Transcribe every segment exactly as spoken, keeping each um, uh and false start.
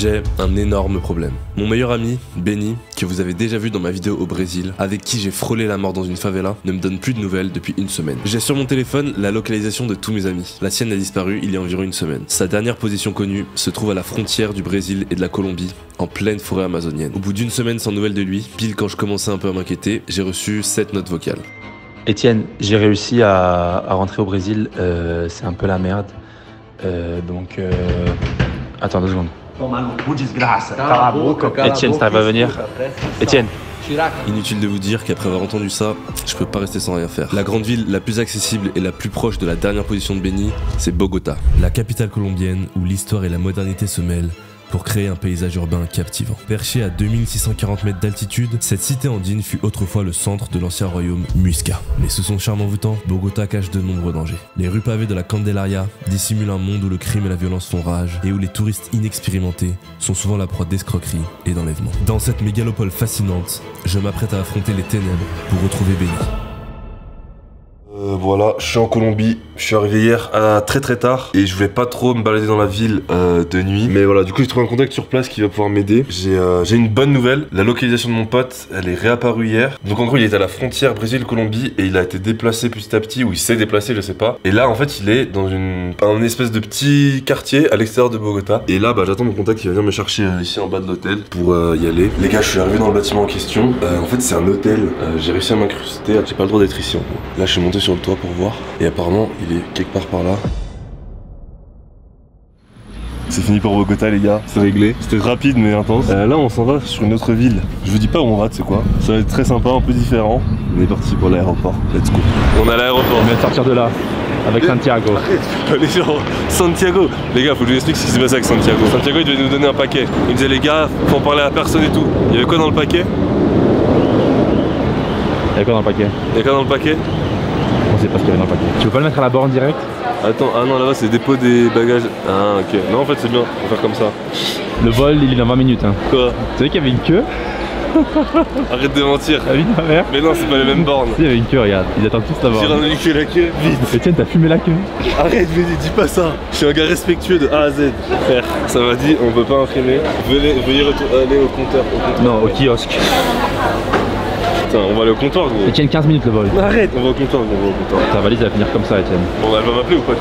j'ai un énorme problème. Mon meilleur ami, Benny, que vous avez déjà vu dans ma vidéo au Brésil, avec qui j'ai frôlé la mort dans une favela, ne me donne plus de nouvelles depuis une semaine. J'ai sur mon téléphone la localisation de tous mes amis. La sienne a disparu il y a environ une semaine. Sa dernière position connue se trouve à la frontière du Brésil et de la Colombie, en pleine forêt amazonienne. Au bout d'une semaine sans nouvelles de lui, pile quand je commençais un peu à m'inquiéter, j'ai reçu cette note vocale. Etienne, j'ai réussi à, à rentrer au Brésil, euh, c'est un peu la merde, euh, donc euh... attends deux secondes. Etienne, ça va venir. Etienne. Inutile de vous dire qu'après avoir entendu ça, je peux pas rester sans rien faire. La grande ville la plus accessible et la plus proche de la dernière position de Benny, c'est Bogota. La capitale colombienne où l'histoire et la modernité se mêlent pour créer un paysage urbain captivant. Perchée à deux mille six cent quarante mètres d'altitude, cette cité andine fut autrefois le centre de l'ancien royaume Muisca. Mais sous son charme envoûtant, Bogota cache de nombreux dangers. Les rues pavées de la Candelaria dissimulent un monde où le crime et la violence font rage et où les touristes inexpérimentés sont souvent la proie d'escroqueries et d'enlèvements. Dans cette mégalopole fascinante, je m'apprête à affronter les ténèbres pour retrouver Benny. Euh, voilà, je suis en Colombie, je suis arrivé hier euh, très très tard et je voulais pas trop me balader dans la ville euh, de nuit. Mais voilà, du coup j'ai trouvé un contact sur place qui va pouvoir m'aider. J'ai euh, une bonne nouvelle, la localisation de mon pote, elle est réapparue hier. Donc en gros il est à la frontière Brésil-Colombie et il a été déplacé petit à petit, ou il s'est déplacé, je sais pas. Et là en fait il est dans une, un espèce de petit quartier à l'extérieur de Bogota. Et là bah j'attends mon contact qui va venir me chercher euh, ici en bas de l'hôtel pour euh, y aller. Les gars, je suis arrivé dans le bâtiment en question, euh, en fait c'est un hôtel, euh, j'ai réussi à m'incruster, j'ai pas le droit d'être ici en gros. Là je suis monté sur le toit pour voir et apparemment il est quelque part par là. C'est fini pour Bogota les gars, c'est réglé, c'était rapide mais intense. Euh, là on s'en va sur une autre ville, je vous dis pas où on va, c'est quoi, ça va être très sympa, un peu différent. On est parti pour l'aéroport, let's go. On est à l'aéroport, on va sortir de là avec Santiago. Allez, Santiago. Les gars, faut que je vous explique ce qui s'est passé avec Santiago. Santiago il devait nous donner un paquet, il disait les gars faut en parler à personne et tout. Il y avait quoi dans le paquet? Il y avait quoi dans le paquet? Il y avait quoi dans le paquet? C'est parce qu'il y avait dans le paquet. Tu veux pas le mettre à la borne direct? Attends, ah non, là-bas c'est le dépôt des bagages. Ah ok, non en fait c'est bien, on va faire comme ça. Le vol il est dans vingt minutes hein. Quoi? Tu sais qu'il y avait une queue? Arrête de mentir. La vie de ma mère. Mais non c'est pas les mêmes bornes. Si, il y avait une queue, regarde, ils attendent tous la borne. J'ai rendu la queue, vite. Etienne t'as fumé la queue? Arrête, mais dis pas ça. Je suis un gars respectueux de A à Z. Frère, ça m'a dit, on peut pas imprimer. Veuillez, veuillez aller au compteur, au compteur. Non, au kiosque. Putain, on va aller au comptoir gros. Etienne, quinze minutes le vol. Arrête, on va au comptoir, on va au comptoir. Ta valise va finir comme ça Etienne. Bon elle va m'appeler ou pas?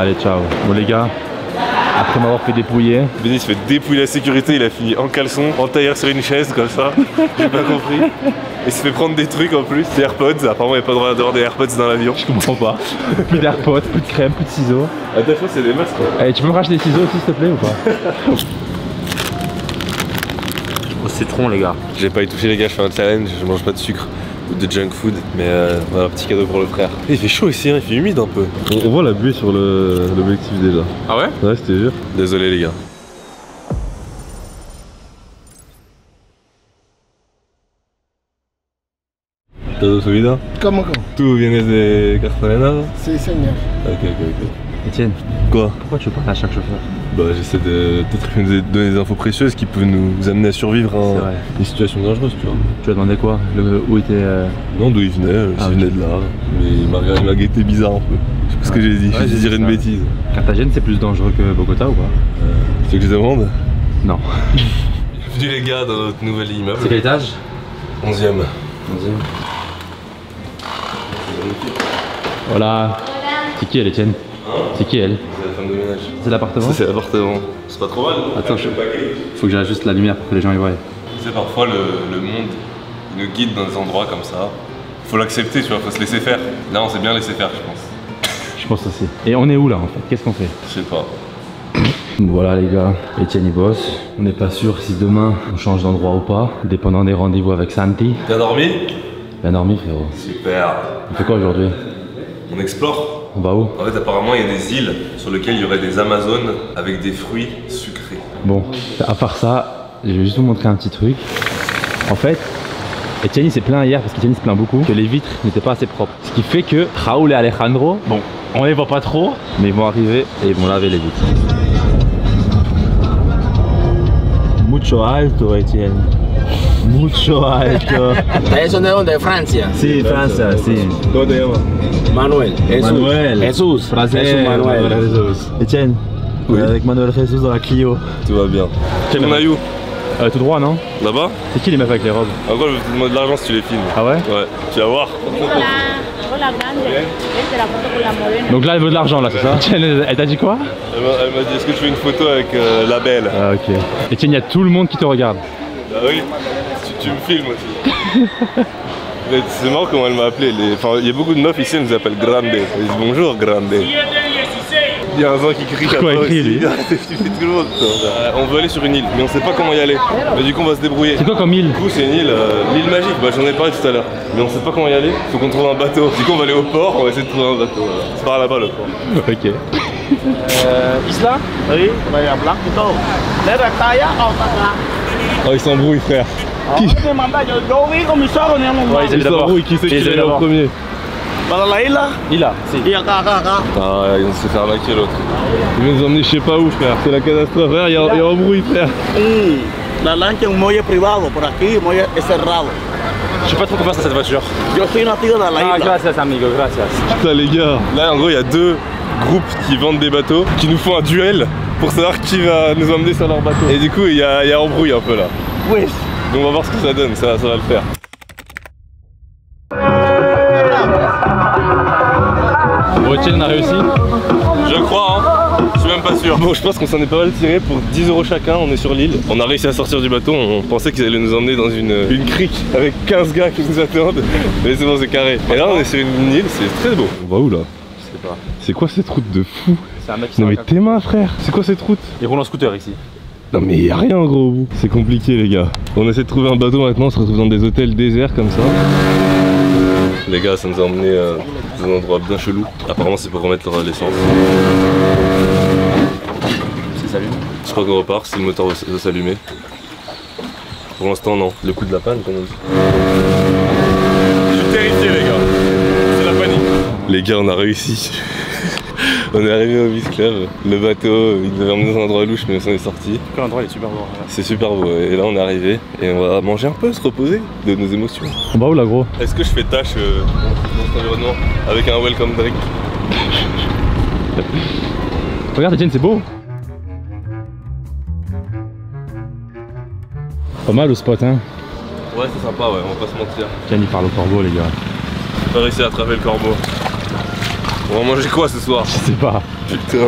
Allez ciao. Bon les gars, après m'avoir fait dépouiller, Benny se fait dépouiller la sécurité, il a fini en caleçon, en tailleur sur une chaise comme ça. J'ai pas compris. Il se fait prendre des trucs en plus, des AirPods, apparemment il n'y a pas le droit d'avoir des AirPods dans l'avion. Je comprends pas. Plus d'AirPods, plus de crème, plus de ciseaux. À ta fois c'est des masques quoi. Allez, tu peux me racheter des ciseaux aussi s'il te plaît ou pas? Citron les gars. J'ai pas y touché les gars, je fais un challenge, je mange pas de sucre ou de junk food, mais euh, voilà, petit cadeau pour le frère. Et il fait chaud ici, hein, il fait humide un peu. On, on voit la buée sur l'objectif déjà. Ah ouais? Ouais, je te jure. Désolé les gars. Todo su vida? Comment comment? Tu vienes de Cartagena? Si, señor. Ok, ok, ok. Etienne, quoi? Pourquoi tu parles à chaque chauffeur? Bah j'essaie de peut-être nous donner des infos précieuses qui peuvent nous amener à survivre à une situation dangereuse, tu vois. Tu as demandé quoi? Le, Où était... Euh... Non, d'où il venait, euh, ah, il venait de là. Mais il m'a guetté bizarre un peu. Je sais pas ce que j'ai dit, ouais, je dirais une bêtise. Cartagène c'est plus dangereux que Bogota ou quoi? euh, Tu veux que je demande? Non. Bienvenue les gars dans notre nouvel immeuble. C'est quel étage? onzième. Voilà. C'est qui elle, Etienne? C'est qui elle? C'est la femme de ménage. C'est l'appartement? C'est l'appartement. C'est pas trop mal. Attends, je... faut que j'ajuste la lumière pour que les gens y voient. Tu sais, parfois le, le monde il nous guide dans des endroits comme ça. Faut l'accepter, tu vois, faut se laisser faire. Là, on s'est bien laissé faire, je pense. Je pense aussi. Et on est où là en fait? Qu'est-ce qu'on fait? Je sais pas. Voilà les gars, Etienne y bosse. On n'est pas sûr si demain on change d'endroit ou pas, dépendant des rendez-vous avec Santi. T'as dormi? Bien dormi, frérot. Super. On fait quoi aujourd'hui? On explore. On va où? En fait apparemment il y a des îles sur lesquelles il y aurait des amazones avec des fruits sucrés. Bon, à part ça, je vais juste vous montrer un petit truc. En fait, Etienne s'est plaint hier parce qu'Etienne se plaint beaucoup que les vitres n'étaient pas assez propres. Ce qui fait que Raoul et Alejandro, bon, on les voit pas trop, mais ils vont arriver et ils vont laver les vitres. Mucho alto Etienne. Mucho alto. Eso no es de Francia. Sí, Francia, sí. ¿Dónde llama? Manuel. Jesús. Manuel. Jesús. Jesús. Manuel. Jesús. Etienne, Oui. Avec Manuel Jesus dans la Clio. Tout va bien. Quel maillot? Euh, tout droit, non? Là-bas? C'est qui les meufs avec les robes? En gros, je vais te demander de l'argent si tu les filmes. Ah ouais? Ouais, tu vas voir. Donc là, elle veut de l'argent, là, c'est ça? Elle t'a dit quoi? Elle m'a dit, est-ce que tu veux une photo avec euh, la belle? Ah, ok. Et tiens, il y a tout le monde qui te regarde. Ah oui, tu, tu me filmes aussi. C'est marrant comment elle m'a appelé. Les... Enfin, il y a beaucoup de meufs ici, elles nous appellent Grande. Elles disent bonjour, Grande. Il y a un vent qui crie à toi aussi. euh, on veut aller sur une île, mais on sait pas comment y aller. Mais du coup, on va se débrouiller. C'est quoi comme île? Du coup, c'est une île, euh, l'île magique. Bah, j'en ai parlé tout à l'heure. Mais on sait pas comment y aller. Faut qu'on trouve un bateau. Du coup, on va aller au port. On va essayer de trouver un bateau. Voilà. C'est par là-bas le port. Ok. euh, Isla? Oui. Oh, ils s'embrouillent, frère. Qui? Ouais, ils s'embrouillent. Qui c'est qui est le premier? Là, il a, si. Ah, on s'est fait arnaquer l'autre. Il veut nous emmener je sais pas où, frère. C'est la catastrophe, frère. Il y a un bruit, frère. La lancha est un molle privado. Por aquí, molle est cerrado. Je sais pas trop comment ça cette voiture. Je suis natif de la isla. Ah, gracias, amigo, gracias. Putain, les gars. Là, en gros, il y a deux groupes qui vendent des bateaux qui nous font un duel pour savoir qui va nous emmener sur leur bateau. Et du coup, il y a, il y a un bruit un peu là. Oui. Donc, on va voir ce que ça donne. Ça, ça va le faire. On a réussi, je crois, hein. Je suis même pas sûr. Bon, je pense qu'on s'en est pas mal tiré pour dix euros chacun. On est sur l'île. On a réussi à sortir du bateau. On pensait qu'ils allaient nous emmener dans une, une crique avec quinze gars qui nous attendent. Mais c'est bon, c'est carré. Et là, on est sur une île, c'est très beau. On va où là? Je sais pas. C'est quoi cette route de fou? C'est un mec qui... Non, mais tes mains, frère. C'est quoi cette route? Ils roulent en scooter ici. Non, mais y'a rien gros au bout. C'est compliqué, les gars. On essaie de trouver un bateau maintenant. On se retrouve dans des hôtels déserts comme ça. Les gars, ça nous a emmené euh, dans un endroit bien chelou. Apparemment, c'est pour remettre l'essence. Ça s'allume? Je crois qu'on repart si le moteur va s'allumer. Pour l'instant, non. Le coup de la panne, comme on dit. Je suis terrifié, les gars. C'est la panique. Les gars, on a réussi. On est arrivé au Vice Club, le bateau, il devait emmener dans un endroit louche mais on est sorti. L'endroit est super beau. C'est super beau et là on est arrivé et on va manger un peu, se reposer de nos émotions. On va où là gros? Est-ce que je fais tâche euh, dans cet environnement avec un welcome drink? Regarde Etienne, c'est beau. Pas mal au spot hein? Ouais c'est sympa ouais, on va pas se mentir. Etienne il parle au corbeau les gars. J'ai pas réussi à attraper le corbeau. On va manger quoi ce soir? Je sais pas. Putain.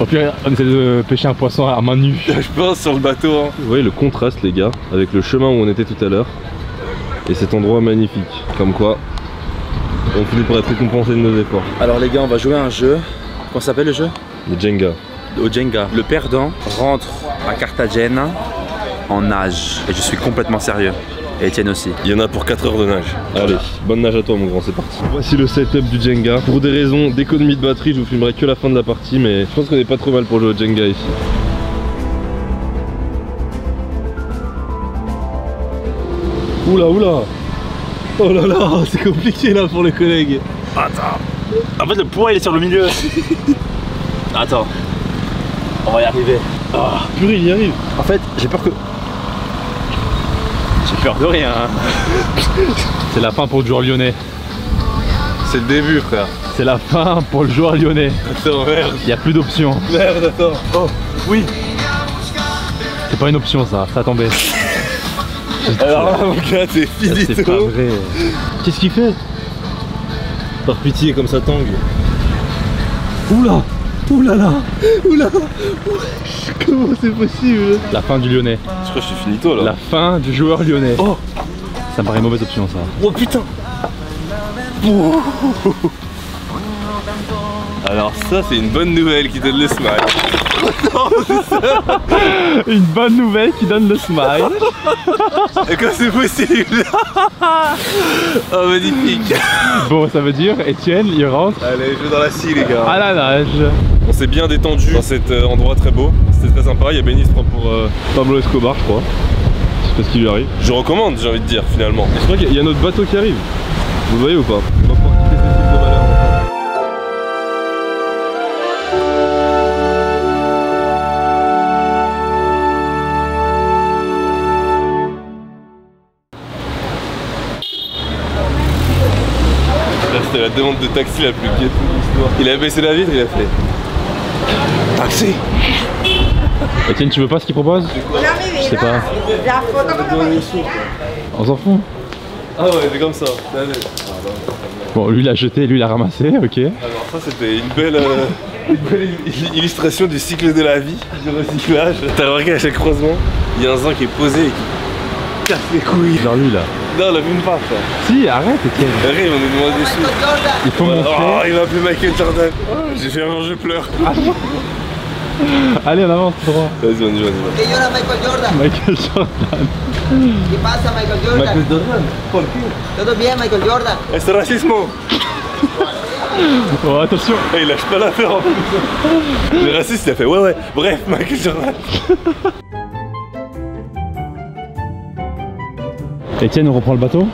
Au pire, on essaie de pêcher un poisson à main nue. Je pense sur le bateau. Hein. Vous voyez le contraste, les gars, avec le chemin où on était tout à l'heure et cet endroit magnifique. Comme quoi, on finit par être récompensé de nos efforts. Alors, les gars, on va jouer à un jeu. Comment s'appelle le jeu? Le Jenga. Au Jenga. Le perdant rentre à Cartagena en nage. Et je suis complètement sérieux. Et Etienne aussi. Il y en a pour quatre heures de nage. Allez, bonne nage à toi mon grand, c'est parti. Voici le setup du Jenga. Pour des raisons d'économie de batterie, je vous filmerai que la fin de la partie, mais je pense qu'on est pas trop mal pour jouer au Jenga ici. Oula, oula. Oh là là, c'est compliqué là pour les collègues. Attends. En fait, le poids il est sur le milieu. Attends. On va y arriver. Oh, purée, il y arrive. En fait, j'ai peur que... J'ai peur de rien hein. C'est la fin pour le joueur lyonnais. C'est le début frère. C'est la fin pour le joueur lyonnais. Attends merde. Il n'y a plus d'options. Merde attends. Oh oui. C'est pas une option ça, ça a tombé. Alors là mon gars t'es finito. C'est pas vrai. Qu'est-ce qu'il fait? Par pitié comme ça tangue. Oula. Oulala. Oulala. Comment c'est possible? La fin du lyonnais. Je crois que je suis finito là. La fin du joueur lyonnais. Oh. Ça me paraît une mauvaise option ça. Oh putain. Oh. Alors ça c'est une bonne nouvelle qui donne le smile. Non, c'est ça. Une bonne nouvelle qui donne le smile. Et comment c'est possible? Oh magnifique. Bon ça veut dire Etienne il rentre. Allez je vais dans la scie les gars. À la nage. On s'est bien détendu dans cet endroit très beau. C'était très sympa, il y a Benny se prend pour euh, Pablo Escobar je crois. Je sais pas ce qui lui arrive. Je recommande j'ai envie de dire finalement. Je crois qu'il y a notre bateau qui arrive. Vous voyez ou pas? C'était la demande de taxi la plus guette de l'histoire. Il a baissé la vitre, il a fait. Ah, accès. Etienne, tu veux pas ce qu'il propose? Je sais pas. On s'en fout. Ah ouais, c'est comme ça. Bon, lui l'a jeté, lui l'a ramassé, ok. Alors ça c'était une belle... Euh... Une belle illustration du cycle de la vie, du recyclage. T'as remarqué à chaque croisement, il y a un zinc qui est posé et qui casse les couilles. Dans lui là. Non, la même pas ça. Si, arrête, Etienne. Arrête, on est moins dessus. Il faut montrer. Oh, il m'a appelé Michael Jordan. Oh, j'ai fait un je pleure. Allez, on avance, tout droit. Vas-y, on y va, on y va. Michael Jordan. Michael Jordan. Qu'est-ce qui se passe, Michael Jordan? Michael Jordan. Pourquoi? Tout bien, Michael Jordan. C'est racisme. Oh attention, hey, il lâche pas l'affaire en plus. Le raciste il a fait ouais ouais, bref Michael Jordan. Etienne, on reprend le bateau?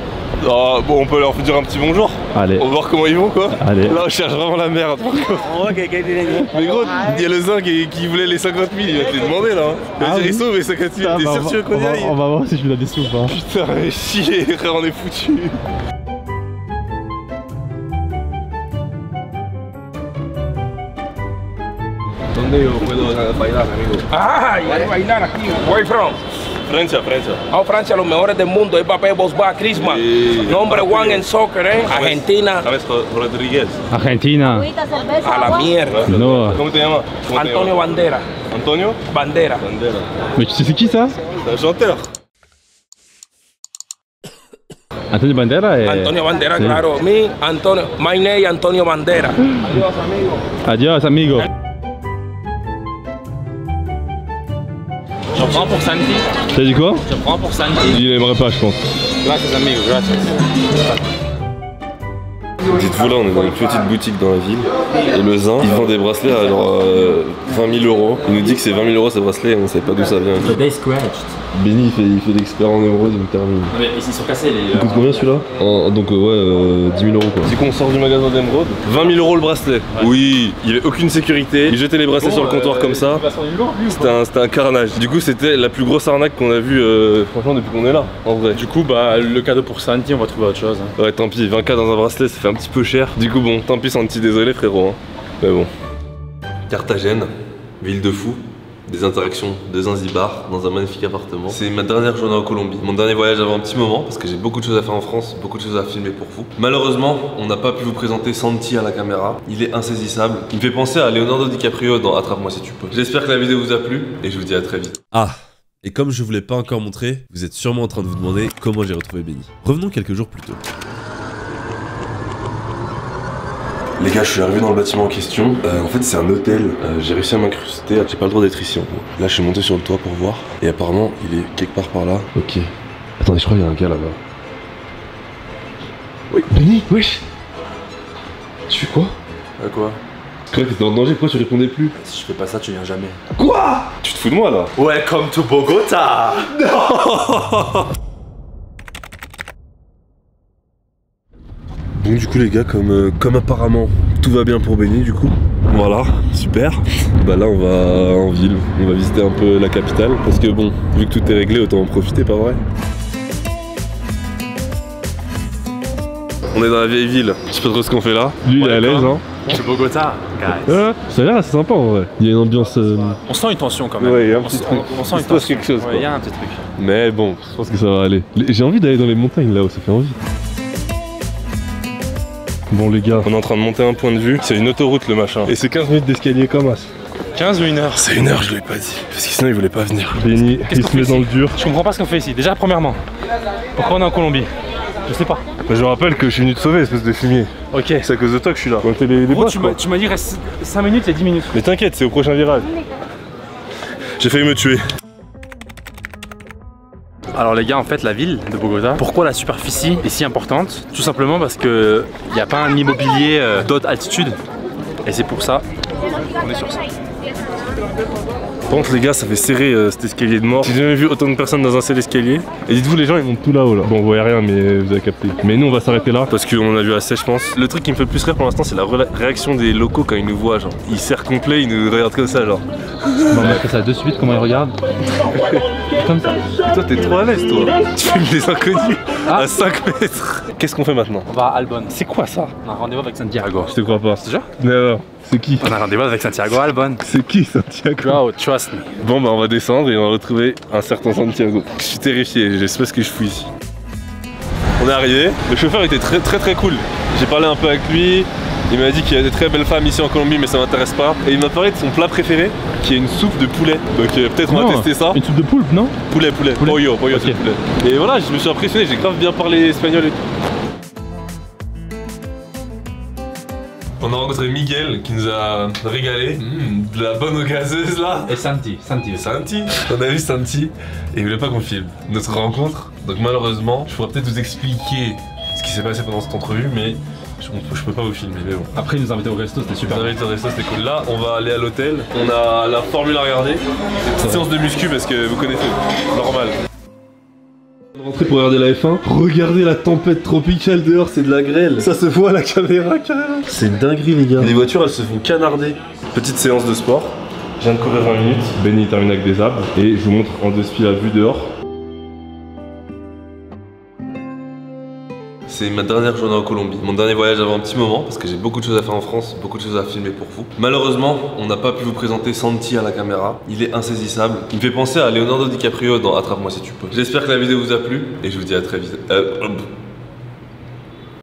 Oh, bon, on peut leur dire un petit bonjour. Allez. On va voir comment ils vont quoi. Allez. Là on cherche vraiment la merde. Mais gros, il y a le zinc qui, qui voulait les cinquante mille, il va te les demander là. Il va dire il sauve les cinquante mille, t'es sûr tu veux qu'on y aille? On va voir si je lui la dessous ou pas. Putain mais chier, frère, on est foutus. Yo puedo bailar, amigo. Ah, yo voy a bailar aquí. Where from? Francia, Francia. Oh, Francia, los mejores del mundo. Mbappé, Pogba, Cristiano. Number one en soccer, eh. Argentina. ¿Sabes Rodríguez? Argentina. A la mierda. No. ¿Cómo te llamas? Antonio Banderas. Antonio Banderas. Banderas. Mais tu sais c'est qui ça? C'est un chanteur. Antonio Banderas et... Antonio Banderas, claro. Mi Antonio, my name Antonio Banderas. Adiós, amigo. Adiós, amigo. Je prends pour Santi. T'as dit quoi? Je prends pour Santi. Il aimerait pas, je pense. Gracias, amigo, gracias. Dites-vous, là, on est dans une petite boutique dans la ville. Et le Zin, ils vendent des bracelets à genre euh, vingt mille euros. Il nous dit que c'est vingt mille euros ces bracelets et on sait pas d'où ça vient. The day scratched. Benny, il fait, il fait l'expert en euros, il me termine. Mais ils sont cassés les. Il coûte combien celui-là? euh, Donc, ouais, euh, dix mille euros quoi. C'est qu'on sort du magasin d'émeraude. vingt mille euros le bracelet. Ouais. Oui, il n'y avait aucune sécurité. Ils jetaient les bracelets bon, sur le comptoir euh, comme ça. C'était un, un carnage. Du coup, c'était la plus grosse arnaque qu'on a vue, euh, franchement, depuis qu'on est là, en vrai. Du coup, bah, le cadeau pour Santi, on va trouver autre chose. Hein. Ouais, tant pis, vingt K dans un bracelet, ça fait un petit peu cher. Du coup, bon, tant pis, Santi, désolé frérot. Hein. Mais bon. Cartagène, ville de fous. Des interactions de Zanzibar dans un magnifique appartement. C'est ma dernière journée en Colombie. Mon dernier voyage avant un petit moment parce que j'ai beaucoup de choses à faire en France, beaucoup de choses à filmer pour vous. Malheureusement, on n'a pas pu vous présenter Santi à la caméra. Il est insaisissable. Il me fait penser à Leonardo DiCaprio dans Attrape-moi si tu peux. J'espère que la vidéo vous a plu et je vous dis à très vite. Ah, et comme je ne vous l'ai pas encore montré, vous êtes sûrement en train de vous demander comment j'ai retrouvé Benny. Revenons quelques jours plus tôt. Les gars, je suis arrivé dans le bâtiment en question. Euh, en fait, c'est un hôtel. Euh, j'ai réussi à m'incruster. J'ai pas le droit d'être ici en gros. Là, je suis monté sur le toit pour voir. Et apparemment, il est quelque part par là. Ok. Attendez, je crois qu'il y a un gars là-bas. Oui, Benny, wesh. Tu fais quoi? À quoi? Tu crois que t'étais en danger, pourquoi tu répondais plus? Si je fais pas ça, tu viens jamais. Quoi? Tu te fous de moi là? Welcome to Bogota. Non. Donc du coup les gars, comme, euh, comme apparemment tout va bien pour Benny du coup. Voilà, super. Bah là on va en ville, on va visiter un peu la capitale. Parce que bon, vu que tout est réglé, autant en profiter, pas vrai? On est dans la vieille ville, je sais pas trop ce qu'on fait là. Lui il est à l'aise hein. C'est Bogota, guys. Ouais, ça a l'air assez sympa en vrai. Il y a une ambiance... Euh... On sent une tension quand même. Ouais, il y a un petit on, truc. On, on sent il une tension. Quelque chose, ouais, il y a un petit truc. Mais bon, je pense que ça va aller. J'ai envie d'aller dans les montagnes là-haut, ça fait envie. Bon les gars, on est en train de monter un point de vue, c'est une autoroute le machin. Et c'est quinze minutes d'escalier comme as. quinze ou une heure? C'est une heure, je l'ai pas dit. Parce que sinon il voulait pas venir. Benny, il se met dans le dur. Je comprends pas ce qu'on fait ici. Déjà premièrement, pourquoi on est en Colombie? Je sais pas. Bah, je rappelle que je suis venu te sauver, espèce de fumier. Ok. C'est à cause de toi que je suis là. Quand les, les oh, boss, tu m'as dit reste cinq minutes et dix minutes. Mais t'inquiète, c'est au prochain virage. J'ai failli me tuer. Alors les gars, en fait la ville de Bogota, pourquoi la superficie est si importante? Tout simplement parce que il n'y a pas un immobilier euh, d'haute altitude. Et c'est pour ça qu'on est sur ça. Par contre les gars, ça fait serrer euh, cet escalier de mort. J'ai jamais vu autant de personnes dans un seul escalier. Et dites-vous les gens, ils montent tout là-haut là. Bon, vous voyez rien mais vous avez capté. Mais nous on va s'arrêter là parce qu'on en a vu assez, je pense. Le truc qui me fait plus rire pour l'instant, c'est la réaction des locaux quand ils nous voient, genre. Ils serrent complet, ils nous regardent comme ça, genre. On va mettre ça de suite, comment ils regardent. Comme ça. Et toi t'es trop à l'aise toi. Tu filmes des inconnus ah. à cinq mètres. Qu'est-ce qu'on fait maintenant? On va à Albon. C'est quoi ça? On a un rendez-vous avec Santiago. Je te crois pas. C'est déjà? Mais alors, c'est qui? On a un rendez-vous avec Santiago Albon. C'est qui Santiago? Wow, trust me. Bon bah on va descendre et on va retrouver un certain Santiago. Je suis terrifié, je sais pas ce que je fous ici. On est arrivé, le chauffeur était très très très cool. J'ai parlé un peu avec lui. Il m'a dit qu'il y a des très belles femmes ici en Colombie, mais ça m'intéresse pas. Et il m'a parlé de son plat préféré, qui est une soupe de poulet. Donc euh, peut-être on va tester ça. Une soupe de poulpe, non? Poulet, poulet, poulet. Pollo, pollo, okay. Poulet. Et voilà, je me suis impressionné, j'ai grave bien parlé espagnol et tout. On a rencontré Miguel qui nous a régalé mmh, de la bonne eau gazeuse là. Et Santi, Santi. Santi, on a vu Santi et il voulait pas qu'on filme notre rencontre. Donc malheureusement, je pourrais peut-être vous expliquer ce qui s'est passé pendant cette entrevue, mais je peux pas vous filmer, mais bon. Après, ils nous invitaient au resto, c'était super. Ils nous invitaient au resto, c'était cool. Là, on va aller à l'hôtel. On a la formule à regarder. Petite séance de muscu parce que vous connaissez, normal. On est rentré pour regarder la F un. Regardez la tempête tropicale dehors, c'est de la grêle. Ça se voit à la caméra, carrément. C'est une dinguerie, les gars. Les voitures, elles se font canarder. Petite séance de sport. Je viens de courir vingt minutes. Benny termine avec des abs. Et je vous montre en deux spies la vue dehors. C'est ma dernière journée en Colombie, mon dernier voyage avant un petit moment parce que j'ai beaucoup de choses à faire en France, beaucoup de choses à filmer pour vous. Malheureusement, on n'a pas pu vous présenter Santi à la caméra, il est insaisissable. Il me fait penser à Leonardo DiCaprio dans Attrape-moi si tu peux. J'espère que la vidéo vous a plu et je vous dis à très vite. Euh...